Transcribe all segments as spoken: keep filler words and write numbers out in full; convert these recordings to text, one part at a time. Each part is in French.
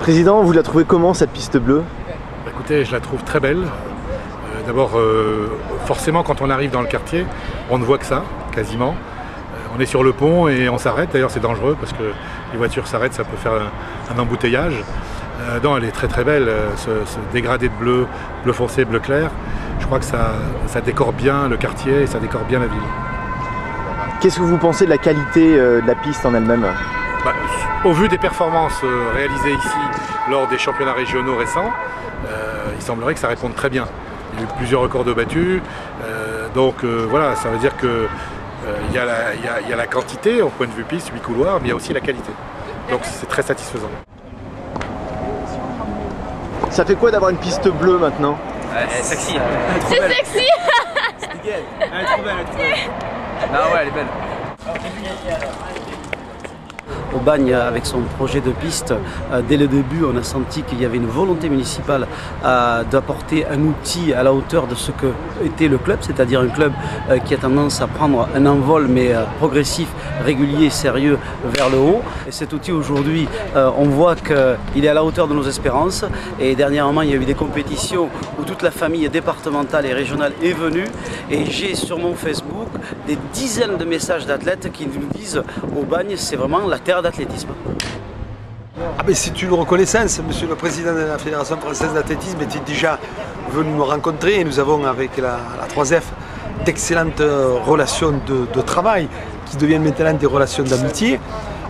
Président, vous la trouvez comment cette piste bleue? Écoutez, je la trouve très belle. Euh, D'abord, euh, forcément, quand on arrive dans le quartier, on ne voit que ça, quasiment. Euh, on est sur le pont et on s'arrête. D'ailleurs, c'est dangereux parce que les voitures s'arrêtent, ça peut faire un, un embouteillage. Euh, non, elle est très très belle, euh, ce, ce dégradé de bleu, bleu foncé, bleu clair. Je crois que ça, ça décore bien le quartier et ça décore bien la ville. Qu'est-ce que vous pensez de la qualité euh, de la piste en elle-même? Bah, au vu des performances euh, réalisées ici lors des championnats régionaux récents, euh, il semblerait que ça réponde très bien. Il y a eu plusieurs records de battus, euh, donc euh, voilà, ça veut dire qu'il euh, y, y, a, y a la quantité au point de vue piste, huit couloirs, mais il y a aussi la qualité. Donc c'est très satisfaisant. Ça fait quoi d'avoir une piste bleue maintenant? Ouais, c'est sexy. C'est sexy. C'est nickel. Elle est trop belle, elle est trop belle. Ah ouais, elle est belle. Aubagne, avec son projet de piste, euh, dès le début, on a senti qu'il y avait une volonté municipale euh, d'apporter un outil à la hauteur de ce que était le club, c'est-à-dire un club euh, qui a tendance à prendre un envol, mais euh, progressif, régulier, sérieux, vers le haut. Et cet outil, aujourd'hui, euh, on voit qu'il est à la hauteur de nos espérances. Et dernièrement, il y a eu des compétitions où toute la famille départementale et régionale est venue. Et j'ai sur mon Facebook des dizaines de messages d'athlètes qui nous disent « Aubagne, c'est vraiment la terre d'athlétisme ». Ah mais c'est une reconnaissance, monsieur le président de la Fédération française d'athlétisme était déjà venu nous rencontrer et nous avons avec la, la trois F d'excellentes relations de, de travail qui deviennent maintenant des relations d'amitié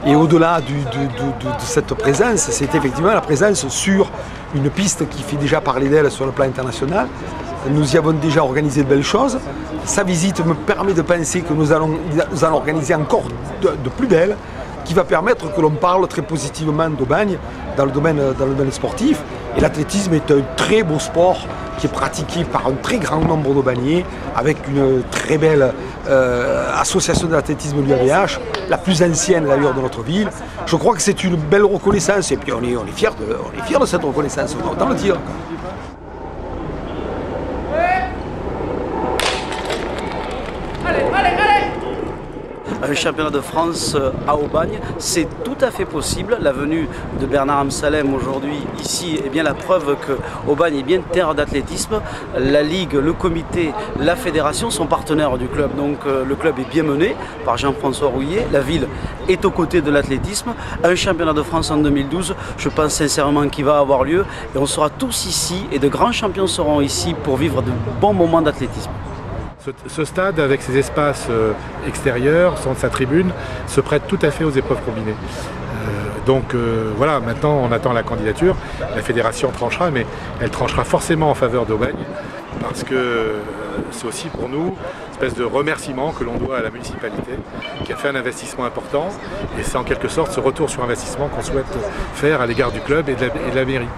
et au-delà de, de cette présence, c'est effectivement la présence sur une piste qui fait déjà parler d'elle sur le plan international. Nous y avons déjà organisé de belles choses. Sa visite me permet de penser que nous allons, nous allons organiser encore de, de plus belles, qui va permettre que l'on parle très positivement d'Aubagne dans le domaine, dans le domaine sportif. Et l'athlétisme est un très beau sport qui est pratiqué par un très grand nombre d'Aubagnais, avec une très belle euh, association de l'athlétisme de l'U A V H, la plus ancienne d'ailleurs de notre ville. Je crois que c'est une belle reconnaissance et puis on est, on est fiers de, on est fiers de cette reconnaissance, on doit le dire. Un championnat de France à Aubagne, c'est tout à fait possible. La venue de Bernard Amsalem aujourd'hui ici est bien la preuve que Aubagne est bien terre d'athlétisme. La Ligue, le comité, la fédération sont partenaires du club. Donc le club est bien mené par Jean-François Rouillé. La ville est aux côtés de l'athlétisme. Un championnat de France en deux mille douze, je pense sincèrement qu'il va avoir lieu. Et on sera tous ici et de grands champions seront ici pour vivre de bons moments d'athlétisme. Ce stade, avec ses espaces extérieurs, sans sa tribune, se prête tout à fait aux épreuves combinées. Euh, donc euh, voilà, maintenant on attend la candidature, la fédération tranchera, mais elle tranchera forcément en faveur d'Aubagne, parce que euh, c'est aussi pour nous une espèce de remerciement que l'on doit à la municipalité, qui a fait un investissement important, et c'est en quelque sorte ce retour sur investissement qu'on souhaite faire à l'égard du club et de la, et de la mairie.